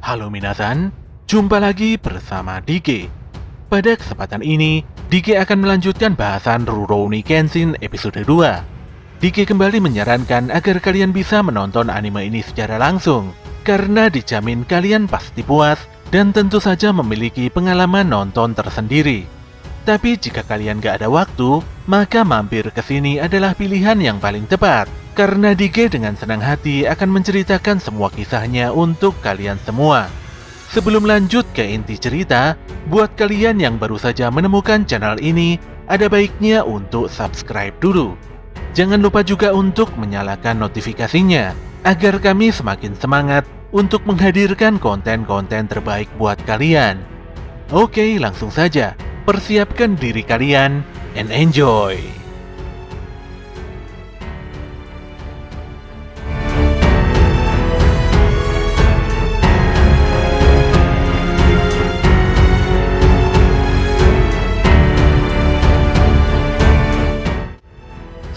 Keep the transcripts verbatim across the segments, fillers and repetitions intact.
Halo Minatan, jumpa lagi bersama D K. Pada kesempatan ini, D K akan melanjutkan bahasan Rurouni Kenshin episode dua. D K kembali menyarankan agar kalian bisa menonton anime ini secara langsung, karena dijamin kalian pasti puas dan tentu saja memiliki pengalaman nonton tersendiri. Tapi jika kalian gak ada waktu, maka mampir ke sini adalah pilihan yang paling tepat. Karena D K dengan senang hati akan menceritakan semua kisahnya untuk kalian semua. Sebelum lanjut ke inti cerita, buat kalian yang baru saja menemukan channel ini, ada baiknya untuk subscribe dulu. Jangan lupa juga untuk menyalakan notifikasinya, agar kami semakin semangat untuk menghadirkan konten-konten terbaik buat kalian. Oke, langsung saja, persiapkan diri kalian, and enjoy!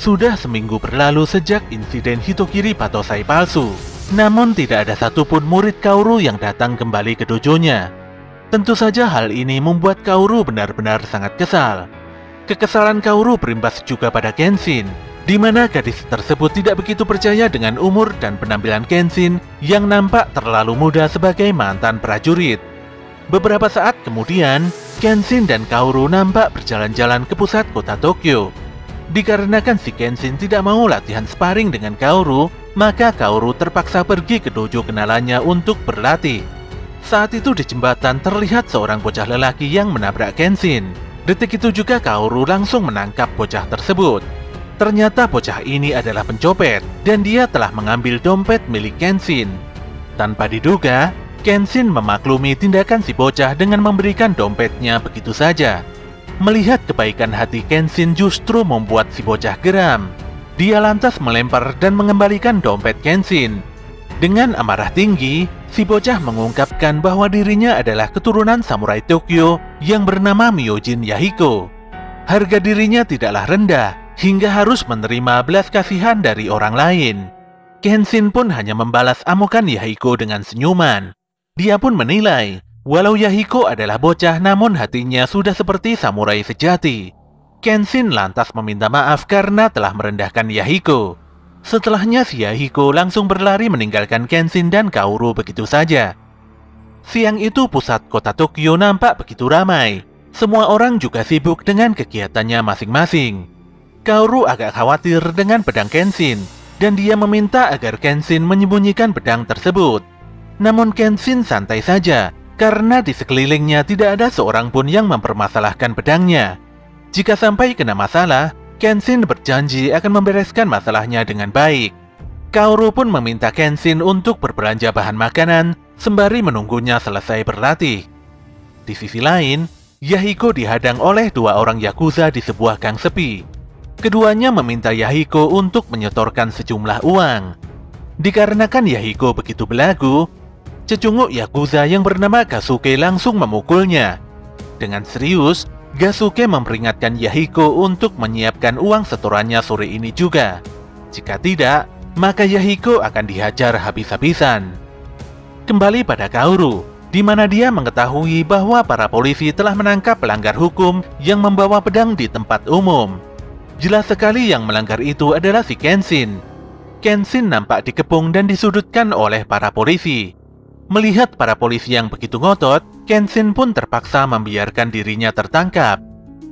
Sudah seminggu berlalu sejak insiden Hitokiri Battosai palsu, namun tidak ada satupun murid Kaoru yang datang kembali ke dojonya. Tentu saja hal ini membuat Kaoru benar-benar sangat kesal. Kekesalan Kaoru berimbas juga pada Kenshin, di mana gadis tersebut tidak begitu percaya dengan umur dan penampilan Kenshin yang nampak terlalu muda sebagai mantan prajurit. Beberapa saat kemudian, Kenshin dan Kaoru nampak berjalan-jalan ke pusat kota Tokyo. Dikarenakan si Kenshin tidak mau latihan sparring dengan Kaoru, maka Kaoru terpaksa pergi ke dojo kenalannya untuk berlatih. Saat itu di jembatan terlihat seorang bocah lelaki yang menabrak Kenshin. Detik itu juga Kaoru langsung menangkap bocah tersebut. Ternyata bocah ini adalah pencopet, dan dia telah mengambil dompet milik Kenshin. Tanpa diduga, Kenshin memaklumi tindakan si bocah dengan memberikan dompetnya begitu saja. Melihat kebaikan hati Kenshin justru membuat si bocah geram. Dia lantas melempar dan mengembalikan dompet Kenshin. Dengan amarah tinggi, si bocah mengungkapkan bahwa dirinya adalah keturunan samurai Tokyo yang bernama Myōjin Yahiko. Harga dirinya tidaklah rendah, hingga harus menerima belas kasihan dari orang lain. Kenshin pun hanya membalas amukan Yahiko dengan senyuman. Dia pun menilai, walau Yahiko adalah bocah, namun hatinya sudah seperti samurai sejati. Kenshin lantas meminta maaf karena telah merendahkan Yahiko. Setelahnya si Yahiko langsung berlari meninggalkan Kenshin dan Kaoru begitu saja. Siang itu pusat kota Tokyo nampak begitu ramai. Semua orang juga sibuk dengan kegiatannya masing-masing. Kaoru agak khawatir dengan pedang Kenshin, dan dia meminta agar Kenshin menyembunyikan pedang tersebut. Namun Kenshin santai saja, karena di sekelilingnya tidak ada seorang pun yang mempermasalahkan pedangnya. Jika sampai kena masalah, Kenshin berjanji akan membereskan masalahnya dengan baik. Kaoru pun meminta Kenshin untuk berbelanja bahan makanan sembari menunggunya selesai berlatih. Di sisi lain, Yahiko dihadang oleh dua orang yakuza di sebuah gang sepi. Keduanya meminta Yahiko untuk menyetorkan sejumlah uang. Dikarenakan Yahiko begitu belagu, cecunguk yakuza yang bernama Gasuke langsung memukulnya. Dengan serius, Gasuke memperingatkan Yahiko untuk menyiapkan uang setorannya sore ini juga. Jika tidak, maka Yahiko akan dihajar habis-habisan. Kembali pada Kaoru, di mana dia mengetahui bahwa para polisi telah menangkap pelanggar hukum yang membawa pedang di tempat umum. Jelas sekali yang melanggar itu adalah si Kenshin. Kenshin nampak dikepung dan disudutkan oleh para polisi. Melihat para polisi yang begitu ngotot, Kenshin pun terpaksa membiarkan dirinya tertangkap.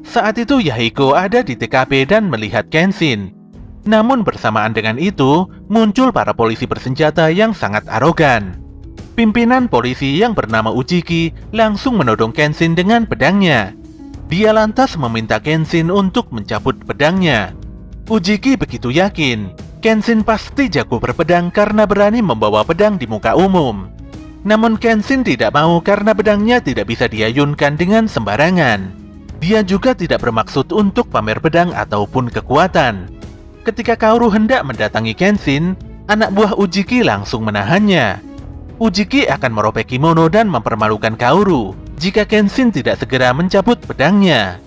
Saat itu Yahiko ada di T K P dan melihat Kenshin. Namun bersamaan dengan itu, muncul para polisi bersenjata yang sangat arogan. Pimpinan polisi yang bernama Ujiki langsung menodong Kenshin dengan pedangnya. Dia lantas meminta Kenshin untuk mencabut pedangnya. Ujiki begitu yakin, Kenshin pasti jago berpedang karena berani membawa pedang di muka umum. Namun Kenshin tidak mau karena pedangnya tidak bisa diayunkan dengan sembarangan. Dia juga tidak bermaksud untuk pamer pedang ataupun kekuatan. Ketika Kaoru hendak mendatangi Kenshin, anak buah Ujiki langsung menahannya. Ujiki akan merobek kimono dan mempermalukan Kaoru jika Kenshin tidak segera mencabut pedangnya.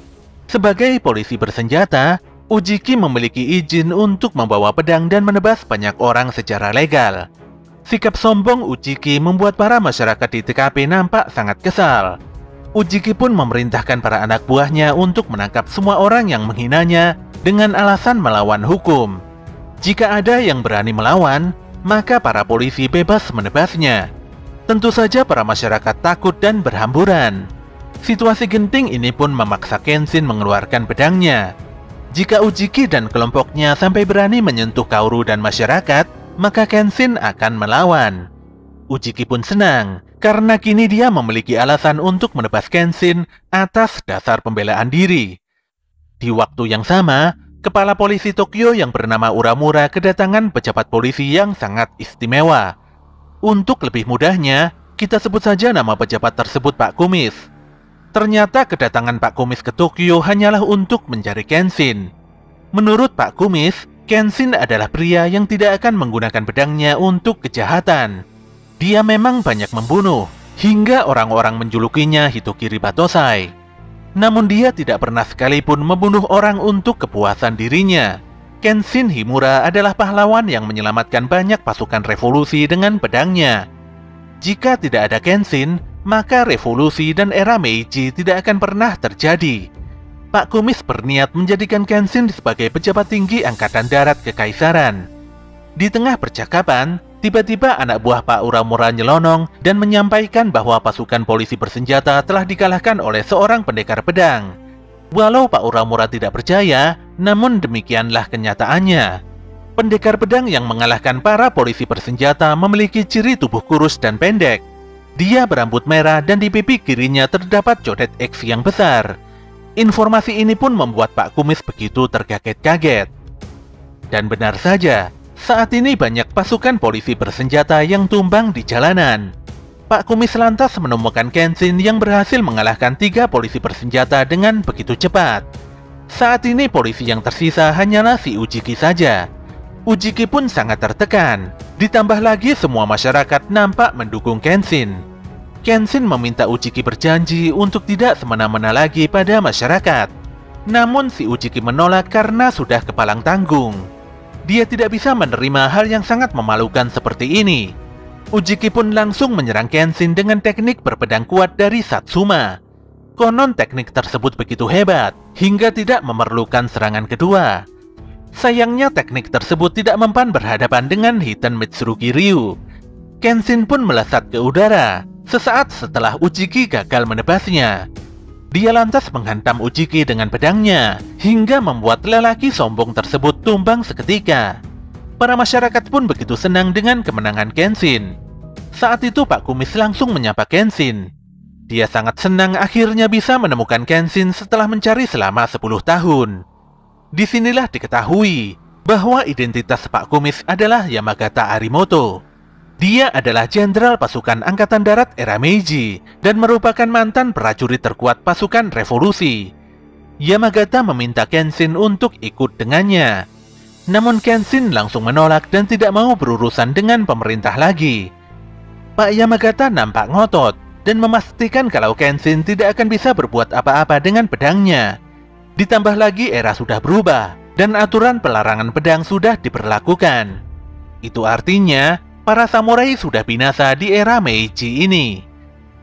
Sebagai polisi bersenjata, Ujiki memiliki izin untuk membawa pedang dan menebas banyak orang secara legal. Sikap sombong Ujiki membuat para masyarakat di T K P nampak sangat kesal. Ujiki pun memerintahkan para anak buahnya untuk menangkap semua orang yang menghinanya dengan alasan melawan hukum. Jika ada yang berani melawan, maka para polisi bebas menebasnya. Tentu saja para masyarakat takut dan berhamburan. Situasi genting ini pun memaksa Kenshin mengeluarkan pedangnya. Jika Ujiki dan kelompoknya sampai berani menyentuh Kaoru dan masyarakat, maka Kenshin akan melawan. Ujiki pun senang, karena kini dia memiliki alasan untuk menebas Kenshin atas dasar pembelaan diri. Di waktu yang sama, kepala polisi Tokyo yang bernama Uramura kedatangan pejabat polisi yang sangat istimewa. Untuk lebih mudahnya, kita sebut saja nama pejabat tersebut Pak Kumis. Ternyata kedatangan Pak Kumis ke Tokyo hanyalah untuk mencari Kenshin. Menurut Pak Kumis, Kenshin adalah pria yang tidak akan menggunakan pedangnya untuk kejahatan. Dia memang banyak membunuh, hingga orang-orang menjulukinya Hitokiri Battosai. Namun dia tidak pernah sekalipun membunuh orang untuk kepuasan dirinya. Kenshin Himura adalah pahlawan yang menyelamatkan banyak pasukan revolusi dengan pedangnya. Jika tidak ada Kenshin, maka revolusi dan era Meiji tidak akan pernah terjadi. Pak Kumis berniat menjadikan Kenshin sebagai pejabat tinggi angkatan darat kekaisaran. Di tengah percakapan, tiba-tiba anak buah Pak Uramura nyelonong dan menyampaikan bahwa pasukan polisi bersenjata telah dikalahkan oleh seorang pendekar pedang. Walau Pak Uramura tidak percaya, namun demikianlah kenyataannya. Pendekar pedang yang mengalahkan para polisi bersenjata memiliki ciri tubuh kurus dan pendek. Dia berambut merah dan di pipi kirinya terdapat codet X yang besar. Informasi ini pun membuat Pak Kumis begitu terkaget-kaget. Dan benar saja, saat ini banyak pasukan polisi bersenjata yang tumbang di jalanan. Pak Kumis lantas menemukan Kenshin yang berhasil mengalahkan tiga polisi bersenjata dengan begitu cepat. Saat ini polisi yang tersisa hanyalah si Ujiki saja. Ujiki pun sangat tertekan. Ditambah lagi semua masyarakat nampak mendukung Kenshin. Kenshin meminta Ujiki berjanji untuk tidak semena-mena lagi pada masyarakat. Namun si Ujiki menolak karena sudah kepalang tanggung. Dia tidak bisa menerima hal yang sangat memalukan seperti ini. Ujiki pun langsung menyerang Kenshin dengan teknik berpedang kuat dari Satsuma. Konon teknik tersebut begitu hebat, hingga tidak memerlukan serangan kedua. Sayangnya teknik tersebut tidak mempan berhadapan dengan Hiten Mitsurugi-ryū. Kenshin pun melesat ke udara. Sesaat setelah Ujiki gagal menebasnya, dia lantas menghantam Ujiki dengan pedangnya, hingga membuat lelaki sombong tersebut tumbang seketika. Para masyarakat pun begitu senang dengan kemenangan Kenshin. Saat itu Pak Kumis langsung menyapa Kenshin. Dia sangat senang akhirnya bisa menemukan Kenshin setelah mencari selama sepuluh tahun. Disinilah diketahui bahwa identitas Pak Kumis adalah Yamagata Arimoto. Dia adalah jenderal pasukan angkatan darat era Meiji dan merupakan mantan prajurit terkuat pasukan revolusi. Yamagata meminta Kenshin untuk ikut dengannya. Namun Kenshin langsung menolak dan tidak mau berurusan dengan pemerintah lagi. Pak Yamagata nampak ngotot dan memastikan kalau Kenshin tidak akan bisa berbuat apa-apa dengan pedangnya. Ditambah lagi era sudah berubah dan aturan pelarangan pedang sudah diberlakukan. Itu artinya para samurai sudah binasa di era Meiji ini.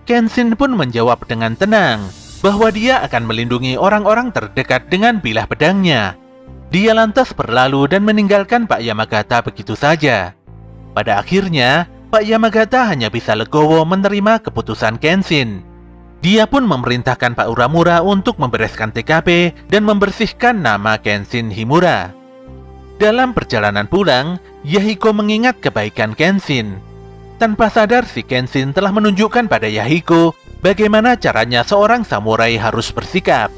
Kenshin pun menjawab dengan tenang bahwa dia akan melindungi orang-orang terdekat dengan bilah pedangnya. Dia lantas berlalu dan meninggalkan Pak Yamagata begitu saja. Pada akhirnya, Pak Yamagata hanya bisa legowo menerima keputusan Kenshin. Dia pun memerintahkan Pak Uramura untuk membereskan T K P dan membersihkan nama Kenshin Himura. Dalam perjalanan pulang, Yahiko mengingat kebaikan Kenshin. Tanpa sadar si Kenshin telah menunjukkan pada Yahiko bagaimana caranya seorang samurai harus bersikap.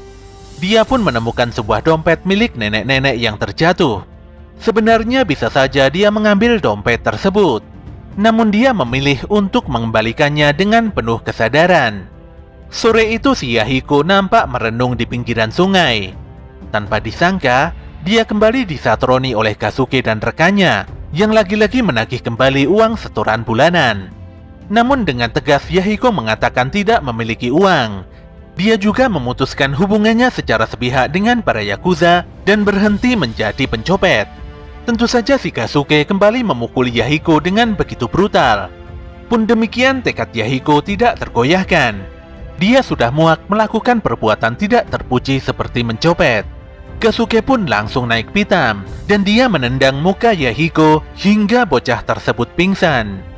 Dia pun menemukan sebuah dompet milik nenek-nenek yang terjatuh. Sebenarnya bisa saja dia mengambil dompet tersebut. Namun dia memilih untuk mengembalikannya dengan penuh kesadaran. Sore itu si Yahiko nampak merenung di pinggiran sungai. Tanpa disangka, dia kembali disatroni oleh Gasuke dan rekannya yang lagi-lagi menagih kembali uang setoran bulanan. Namun dengan tegas Yahiko mengatakan tidak memiliki uang. Dia juga memutuskan hubungannya secara sepihak dengan para Yakuza dan berhenti menjadi pencopet. Tentu saja si Gasuke kembali memukuli Yahiko dengan begitu brutal. Pun demikian tekad Yahiko tidak tergoyahkan. Dia sudah muak melakukan perbuatan tidak terpuji seperti mencopet. Gasuke pun langsung naik pitam dan dia menendang muka Yahiko hingga bocah tersebut pingsan.